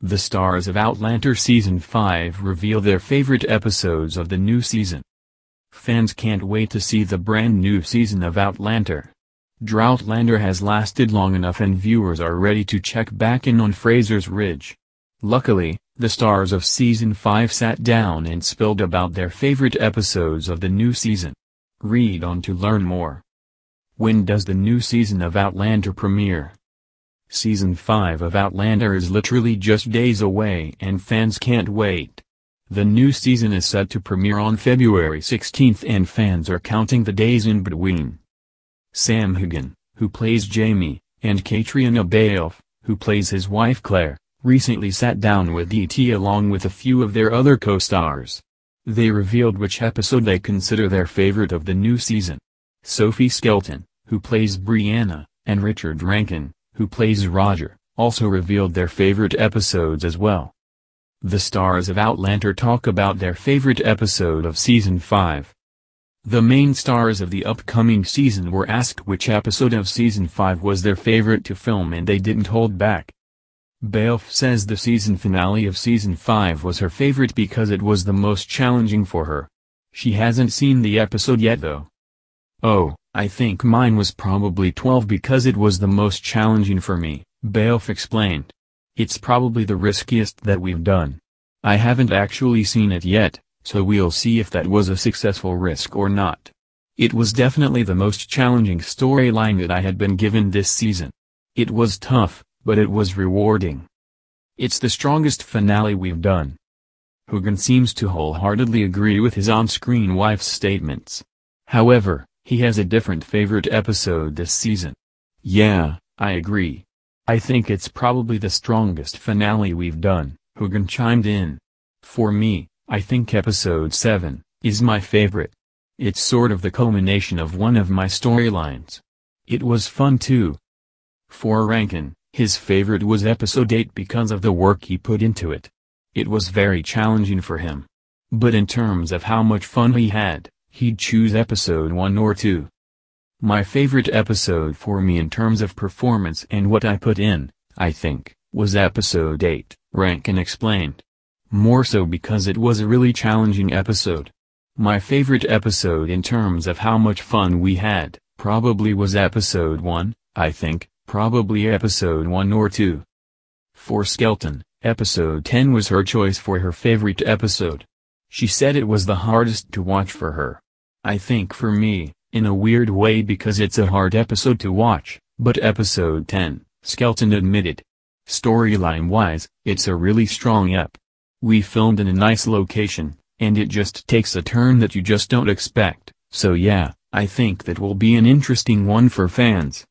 The stars of Outlander Season 5 reveal their favorite episodes of the new season. Fans can't wait to see the brand new season of Outlander. Droughtlander has lasted long enough and viewers are ready to check back in on Fraser's Ridge. Luckily, the stars of Season 5 sat down and spilled about their favorite episodes of the new season. Read on to learn more. When does the new season of Outlander premiere? Season 5 of Outlander is literally just days away and fans can't wait. The new season is set to premiere on February 16th and fans are counting the days in between. Sam Heughan, who plays Jamie, and Caitriona Balfe, who plays his wife Claire, recently sat down with ET along with a few of their other co-stars. They revealed which episode they consider their favorite of the new season. Sophie Skelton, who plays Brianna, and Richard Rankin, who plays Roger, also revealed their favorite episodes as well. The stars of Outlander talk about their favorite episode of Season 5. The main stars of the upcoming season were asked which episode of Season 5 was their favorite to film and they didn't hold back. Balfe says the season finale of Season 5 was her favorite because it was the most challenging for her. She hasn't seen the episode yet though. "Oh, I think mine was probably 12 because it was the most challenging for me," Balfe explained. "It's probably the riskiest that we've done. I haven't actually seen it yet, so we'll see if that was a successful risk or not. It was definitely the most challenging storyline that I had been given this season. It was tough, but it was rewarding. It's the strongest finale we've done." Heughan seems to wholeheartedly agree with his on-screen wife's statements. However, he has a different favorite episode this season. "Yeah, I agree. I think it's probably the strongest finale we've done," Heughan chimed in. "For me, I think episode 7 is my favorite. It's sort of the culmination of one of my storylines. It was fun too." For Rankin, his favorite was episode 8 because of the work he put into it. "It was very challenging for him. But in terms of how much fun he had, he'd choose episode 1 or 2. My favorite episode for me in terms of performance and what I put in, I think, was episode 8, Rankin explained. "More so because it was a really challenging episode. My favorite episode in terms of how much fun we had, probably was episode 1, I think, probably episode 1 or 2. For Skelton, episode 10 was her choice for her favorite episode. She said it was the hardest to watch for her. "I think for me, in a weird way because it's a hard episode to watch, but episode 10, Skelton admitted. Storyline-wise, it's a really strong ep. We filmed in a nice location, and it just takes a turn that you just don't expect, so yeah, I think that will be an interesting one for fans."